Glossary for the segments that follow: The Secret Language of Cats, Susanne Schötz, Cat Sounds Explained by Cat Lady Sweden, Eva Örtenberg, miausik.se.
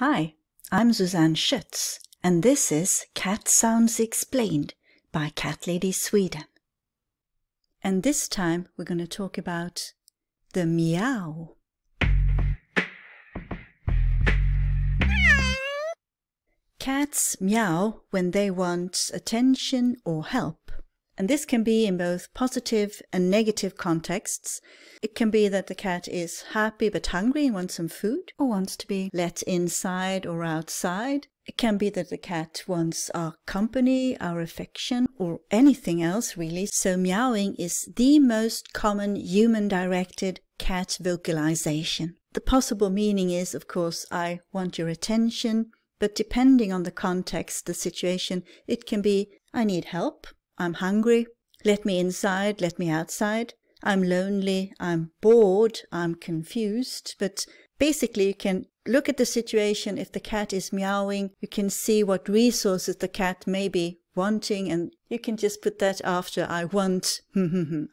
Hi, I'm Susanne Schötz, and this is Cat Sounds Explained by Cat Lady Sweden. And this time we're going to talk about the meow. Cats meow when they want attention or help. And this can be in both positive and negative contexts. It can be that the cat is happy but hungry and wants some food, or wants to be let inside or outside. It can be that the cat wants our company, our affection, or anything else really. So meowing is the most common human-directed cat vocalization. The possible meaning is, of course, I want your attention, but depending on the context, the situation, it can be I need help. I'm hungry, let me inside, let me outside, I'm lonely, I'm bored, I'm confused. But basically you can look at the situation. If the cat is meowing, you can see what resources the cat may be wanting, and you can just put that after I want,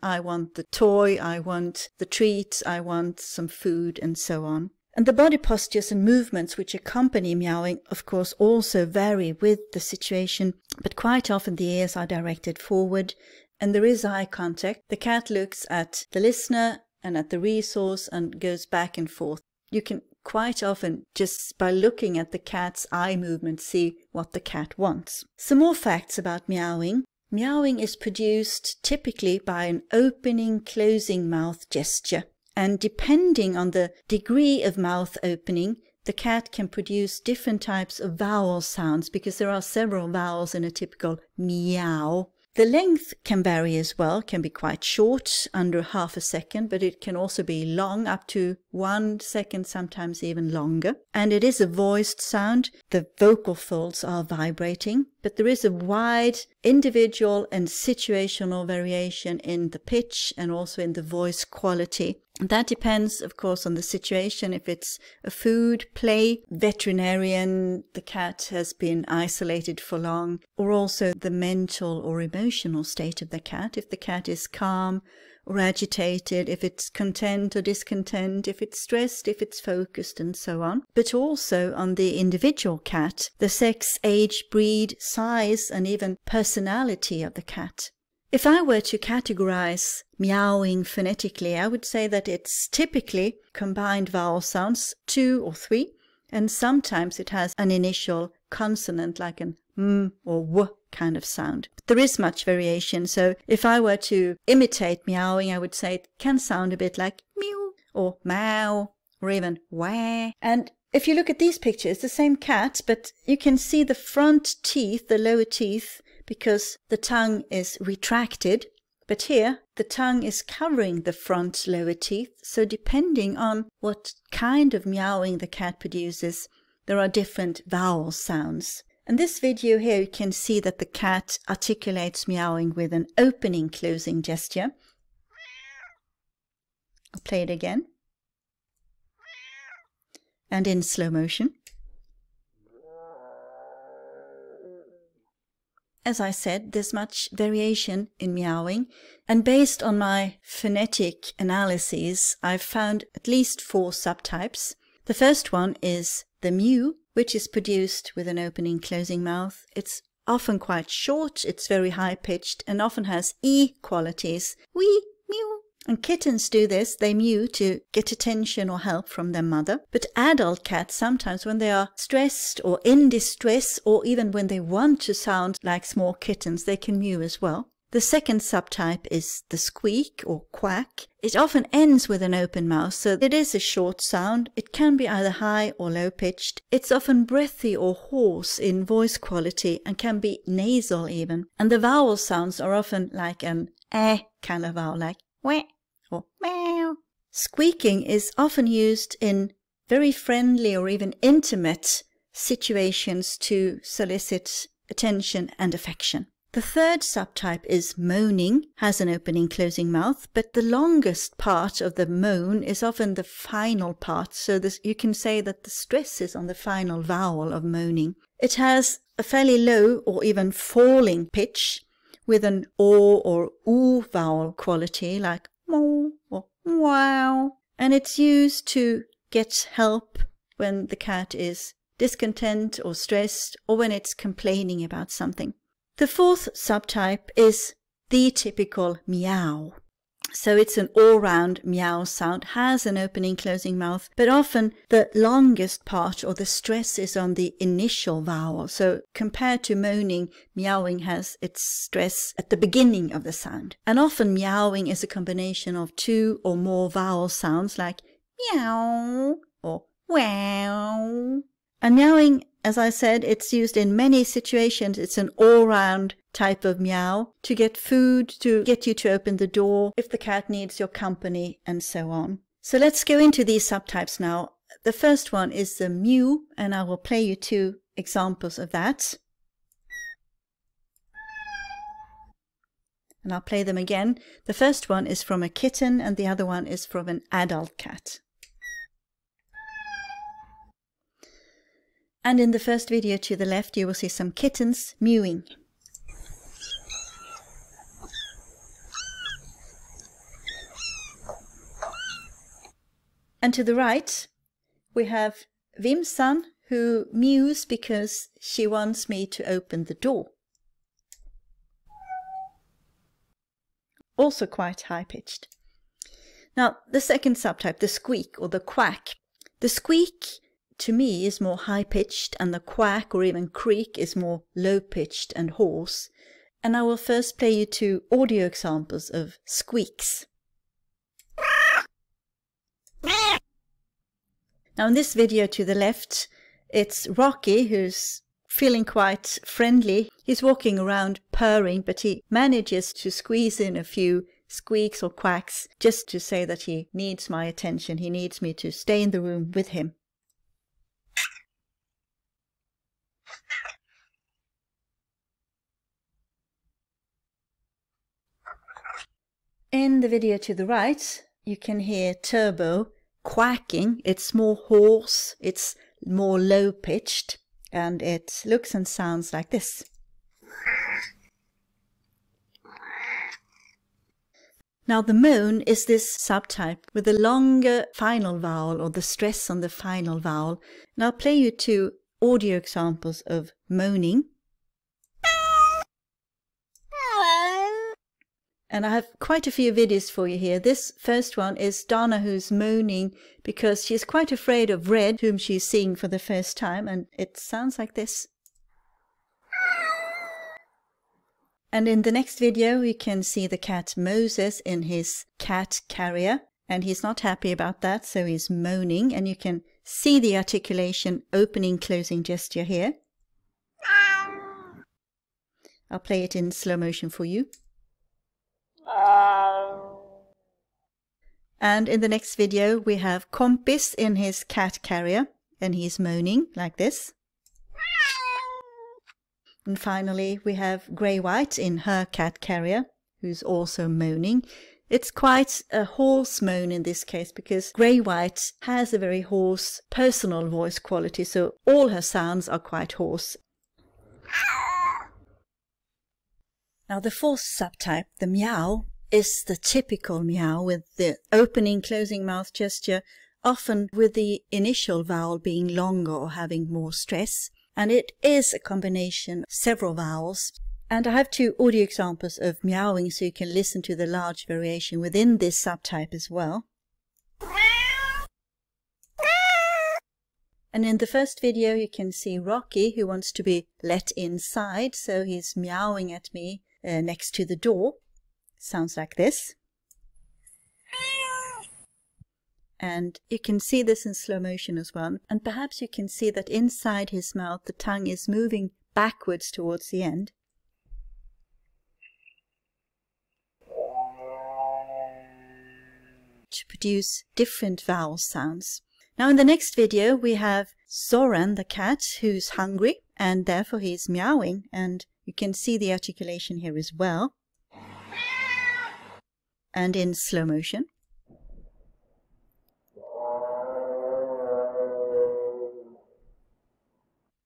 I want the toy, I want the treats, I want some food, and so on. And the body postures and movements which accompany meowing, of course, also vary with the situation, but quite often the ears are directed forward and there is eye contact. The cat looks at the listener and at the resource and goes back and forth. You can quite often, just by looking at the cat's eye movement, see what the cat wants. Some more facts about meowing. Meowing is produced typically by an opening, closing mouth gesture. And depending on the degree of mouth opening, the cat can produce different types of vowel sounds, because there are several vowels in a typical meow. The length can vary as well, can be quite short, under half a second, but it can also be long, up to 1 second, sometimes even longer. And it is a voiced sound. The vocal folds are vibrating, but there is a wide individual and situational variation in the pitch and also in the voice quality. And that depends, of course, on the situation. If it's a food, play, veterinarian, the cat has been isolated for long, or also the mental or emotional state of the cat. If the cat is calm or agitated, if it's content or discontent, if it's stressed, if it's focused, and so on. But also on the individual cat, the sex, age, breed, size, and even personality of the cat. If I were to categorize meowing phonetically, I would say that it's typically combined vowel sounds, 2 or 3, and sometimes it has an initial consonant like an m or w kind of sound. But there is much variation, so if I were to imitate meowing, I would say it can sound a bit like meow or meow or even wah. And if you look at these pictures, the same cat, but you can see the front teeth, the lower teeth, because the tongue is retracted, but here the tongue is covering the front lower teeth. So depending on what kind of meowing the cat produces, there are different vowel sounds. In this video here you can see that the cat articulates meowing with an opening closing gesture. I'll play it again. And in slow motion. As I said, there's much variation in meowing, and based on my phonetic analyses, I've found at least 4 subtypes. The first one is the mew, which is produced with an opening closing mouth. It's often quite short, it's very high pitched, and often has E qualities. Wee, mew. And kittens do this, they mew to get attention or help from their mother. But adult cats, sometimes when they are stressed or in distress, or even when they want to sound like small kittens, they can mew as well. The second subtype is the squeak or quack. It often ends with an open mouth, so it is a short sound. It can be either high or low pitched. It's often breathy or hoarse in voice quality and can be nasal even. And the vowel sounds are often like an eh kind of vowel, like wah. Or meow. Squeaking is often used in very friendly or even intimate situations to solicit attention and affection. The third subtype is moaning, has an opening closing mouth, but the longest part of the moan is often the final part, so this, you can say that the stress is on the final vowel of moaning. It has a fairly low or even falling pitch, with an o or oo vowel quality like moo or wow, and it's used to get help when the cat is discontent or stressed, or when it's complaining about something. The fourth subtype is the typical meow. So it's an all-round meow sound, has an opening, closing mouth, but often the longest part or the stress is on the initial vowel. So compared to moaning, meowing has its stress at the beginning of the sound. And often meowing is a combination of two or more vowel sounds like meow or wow. And meowing, as I said, it's used in many situations. It's an all-round type of meow, to get food, to get you to open the door, if the cat needs your company, and so on. So let's go into these subtypes now. The first one is the mew, and I will play you two examples of that. And I'll play them again. The first one is from a kitten, and the other one is from an adult cat. And in the first video to the left, you will see some kittens mewing. And to the right, we have Vimsan, who mews because she wants me to open the door. Also quite high-pitched. Now, the second subtype, the squeak or the quack. The squeak to me is more high-pitched, and the quack or even creak is more low-pitched and hoarse. And I will first play you two audio examples of squeaks. Now in this video to the left, it's Rocky, who's feeling quite friendly. He's walking around purring, but he manages to squeeze in a few squeaks or quacks just to say that he needs my attention. He needs me to stay in the room with him. In the video to the right, you can hear Turbo quacking. It's more hoarse, it's more low-pitched, and it looks and sounds like this. Now the moan is this subtype with the longer final vowel or the stress on the final vowel. And I'll play you two audio examples of moaning. And I have quite a few videos for you here. This first one is Donna, who's moaning because she's quite afraid of Red, whom she's seeing for the first time, and it sounds like this. And in the next video, you can see the cat Moses in his cat carrier, and he's not happy about that, so he's moaning, and you can see the articulation opening, closing gesture here. I'll play it in slow motion for you. And in the next video, we have Kompis in his cat carrier, and he's moaning like this. And finally, we have Grey White in her cat carrier, who's also moaning. It's quite a hoarse moan in this case, because Grey White has a very hoarse personal voice quality, so all her sounds are quite hoarse. Now the fourth subtype, the meow, is the typical meow with the opening, closing mouth gesture, often with the initial vowel being longer or having more stress. And it is a combination of several vowels. And I have two audio examples of meowing so you can listen to the large variation within this subtype as well. And in the first video, you can see Rocky, who wants to be let inside, so he's meowing at me next to the door. Sounds like this. And you can see this in slow motion as well. And perhaps you can see that inside his mouth, the tongue is moving backwards towards the end. To produce different vowel sounds. Now in the next video we have Zoran the cat, who's hungry, and therefore he's meowing, and you can see the articulation here as well, and in slow motion.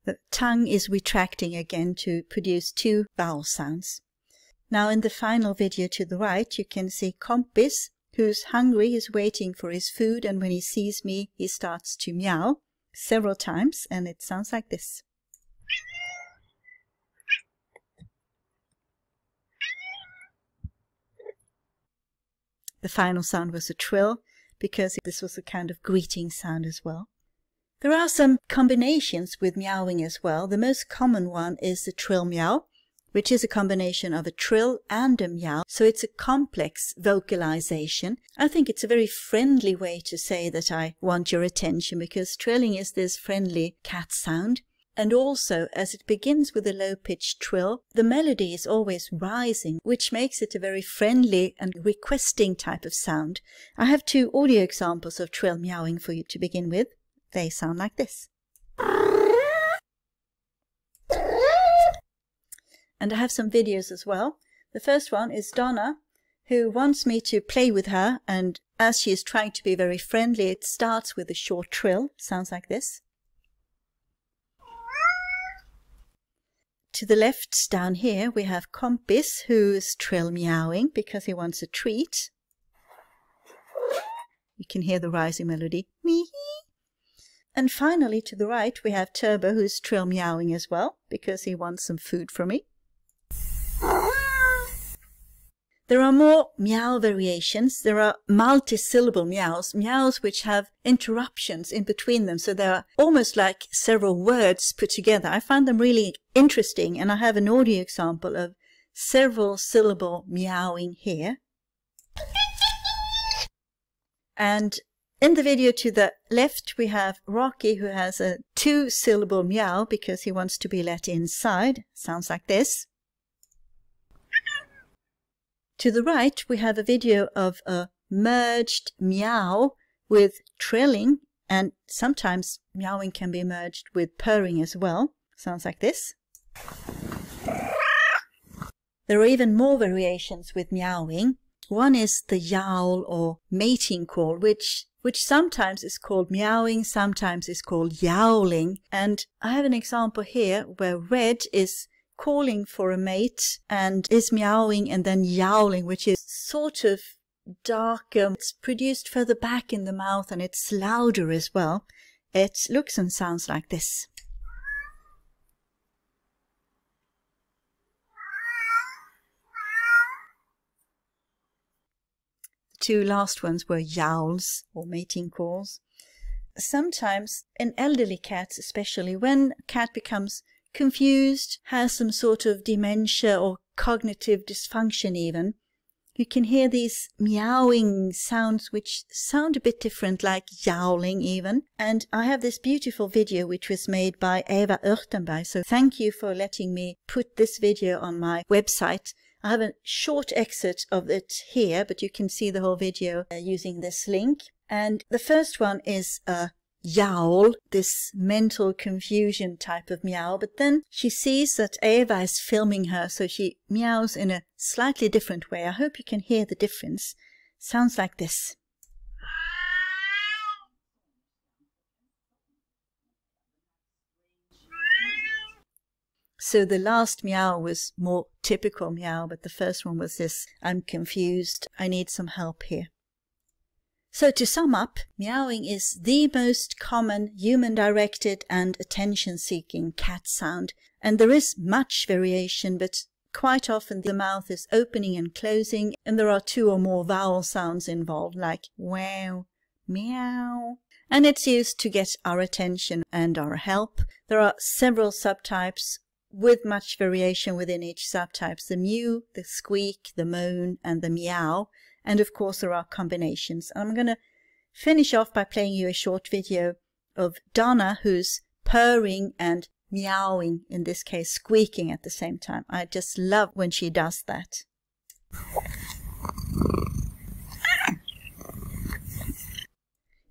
The tongue is retracting again to produce two vowel sounds. Now in the final video to the right, you can see Kompis, who's hungry, is waiting for his food, and when he sees me, he starts to meow. several times, and it sounds like this. The final sound was a trill, because this was a kind of greeting sound as well. There are some combinations with meowing as well. The most common one is the trill meow, which is a combination of a trill and a meow, so it's a complex vocalization. I think it's a very friendly way to say that I want your attention, because trilling is this friendly cat sound. And also, as it begins with a low-pitched trill, the melody is always rising, which makes it a very friendly and requesting type of sound. I have two audio examples of trill meowing for you to begin with. They sound like this. And I have some videos as well. The first one is Donna, who wants me to play with her, and as she is trying to be very friendly, it starts with a short trill. Sounds like this. To the left, down here, we have Kompis, who is trill meowing because he wants a treat. You can hear the rising melody. And finally, to the right, we have Turbo, who is trill meowing as well because he wants some food from me. There are more meow variations. There are multi-syllable meows, meows which have interruptions in between them, so they are almost like several words put together. I find them really interesting, and I have an audio example of several syllable meowing here. And in the video to the left, we have Rocky, who has a two-syllable meow because he wants to be let inside. Sounds like this. To the right, we have a video of a merged meow with trilling, and sometimes meowing can be merged with purring as well. Sounds like this. There are even more variations with meowing. One is the yowl or mating call, which sometimes is called meowing, sometimes is called yowling. And I have an example here where Red is calling for a mate and is meowing and then yowling, which is sort of darker. It's produced further back in the mouth and it's louder as well. It looks and sounds like this. The two last ones were yowls or mating calls. Sometimes in elderly cats especially, when a cat becomes confused, has some sort of dementia or cognitive dysfunction even, you can hear these meowing sounds which sound a bit different, like yowling even. And I have this beautiful video which was made by Eva Örtenberg, so thank you for letting me put this video on my website. I have a short excerpt of it here, but you can see the whole video using this link. And the first one is a yowl, this mental confusion type of meow, but then she sees that Eva is filming her, so she meows in a slightly different way. I hope you can hear the difference. Sounds like this. So the last meow was more typical meow, but the first one was this, I'm confused, I need some help here. So to sum up, meowing is the most common human-directed and attention-seeking cat sound, and there is much variation, but quite often the mouth is opening and closing, and there are two or more vowel sounds involved, like wow, meow, and it's used to get our attention and our help. There are several subtypes with much variation within each subtype: the mew, the squeak, the moan, and the meow. And of course there are combinations. And I'm going to finish off by playing you a short video of Donna, who's purring and meowing, in this case squeaking at the same time. I just love when she does that.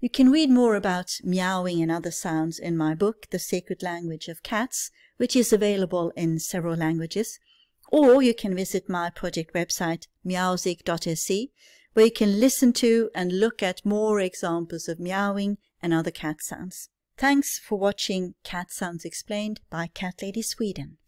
You can read more about meowing and other sounds in my book, The Secret Language of Cats, which is available in several languages. Or you can visit my project website, miausik.se, where you can listen to and look at more examples of meowing and other cat sounds. Thanks for watching Cat Sounds Explained by Cat Lady Sweden.